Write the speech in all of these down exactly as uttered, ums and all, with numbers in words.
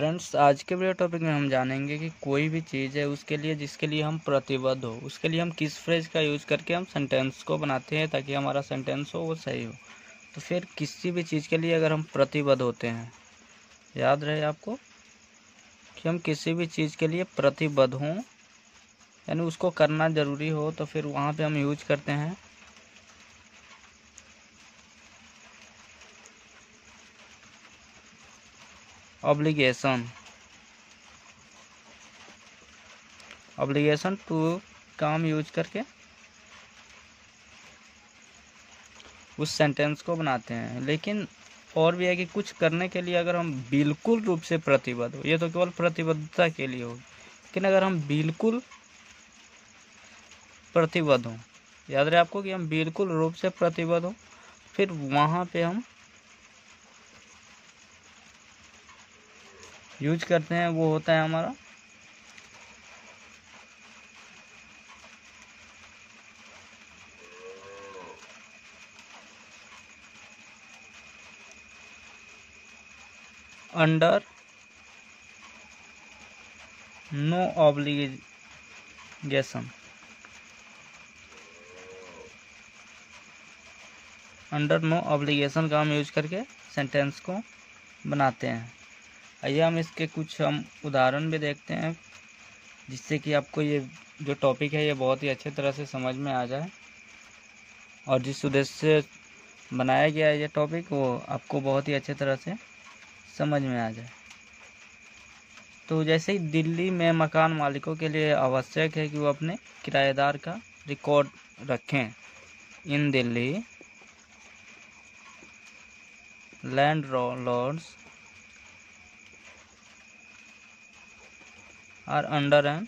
Friends आज के video topic में हम जानेंगे कि कोई भी चीज़ है उसके लिए जिसके लिए हम प्रतिबद्ध हो, उसके लिए हम किस फ्रेज का यूज़ करके हम सेंटेंस को बनाते हैं ताकि हमारा सेंटेंस हो वो सही हो। तो फिर किसी भी चीज़ के लिए अगर हम प्रतिबद्ध होते हैं, याद रहे आपको कि हम किसी भी चीज़ के लिए प्रतिबद्ध हों यानी उसको करना ज़रूरी हो, तो फिर वहाँ पर हम यूज करते हैं ऑब्लिगेशन। ऑब्लिगेशन टू काम यूज करके उस सेंटेंस को बनाते हैं। लेकिन और भी है कि कुछ करने के लिए अगर हम बिल्कुल रूप से प्रतिबद्ध हो, ये तो केवल प्रतिबद्धता के लिए हो, लेकिन अगर हम बिल्कुल प्रतिबद्ध हों, याद रहे आपको कि हम बिल्कुल रूप से प्रतिबद्ध हों, फिर वहाँ पे हम यूज करते हैं, वो होता है हमारा under no obligation. Under no obligation का हम यूज करके सेंटेंस को बनाते हैं। आइए हम इसके कुछ हम उदाहरण भी देखते हैं जिससे कि आपको ये जो टॉपिक है ये बहुत ही अच्छे तरह से समझ में आ जाए, और जिस उद्देश्य से बनाया गया है ये टॉपिक वो आपको बहुत ही अच्छे तरह से समझ में आ जाए। तो जैसे ही दिल्ली में मकान मालिकों के लिए आवश्यक है कि वो अपने किराएदार का रिकॉर्ड रखें। In Delhi landlords are under an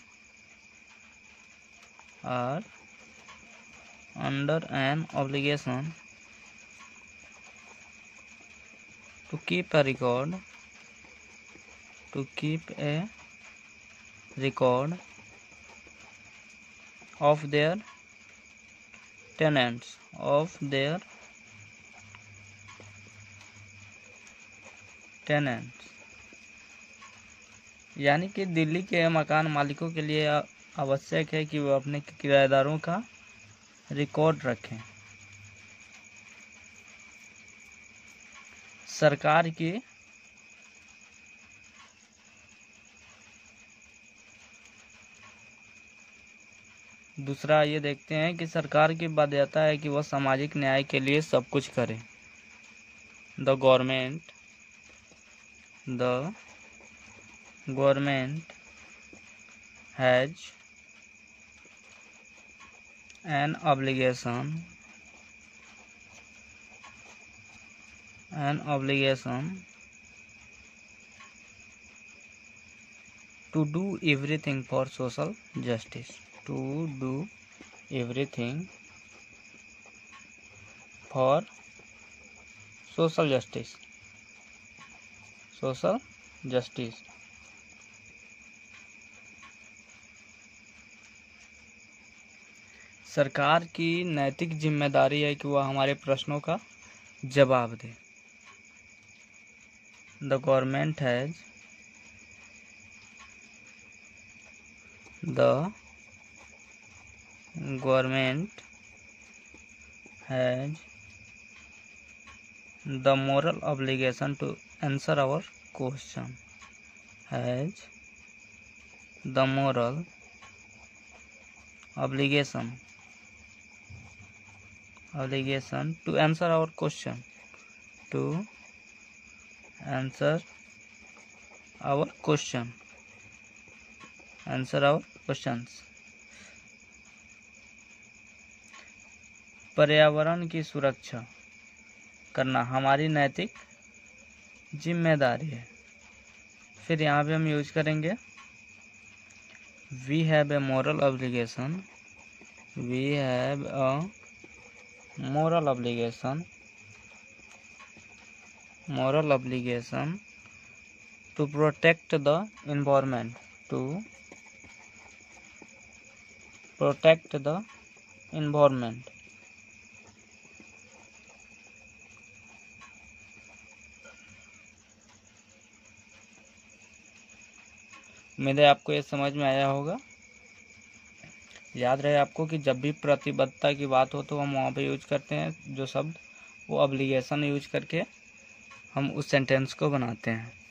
are under an obligation to keep a record to keep a record of their tenants of their tenants. यानी कि दिल्ली के मकान मालिकों के लिए आवश्यक है कि वह अपने किराएदारों का रिकॉर्ड रखें। सरकार की दूसरा ये देखते हैं कि सरकार की बाध्यता है कि वह सामाजिक न्याय के लिए सब कुछ करे। The government the Government has an obligation, an obligation to do everything for social justice, to do everything for social justice, social justice. सरकार की नैतिक जिम्मेदारी है कि वह हमारे प्रश्नों का जवाब दे। The government has the government has the moral obligation to answer our question, has the moral obligation obligation to answer our question to answer our question answer our questions। पर्यावरण की सुरक्षा करना हमारी नैतिक जिम्मेदारी है। फिर यहाँ पे हम यूज करेंगे we have a moral obligation, we have a moral obligation, moral obligation to protect the environment, to protect the environment। उम्मीद है आपको ये समझ में आया होगा। याद रहे आपको कि जब भी प्रतिबद्धता की बात हो तो हम वहाँ पे यूज करते हैं जो शब्द, वो ऑब्लिगेशन यूज करके हम उस सेंटेंस को बनाते हैं।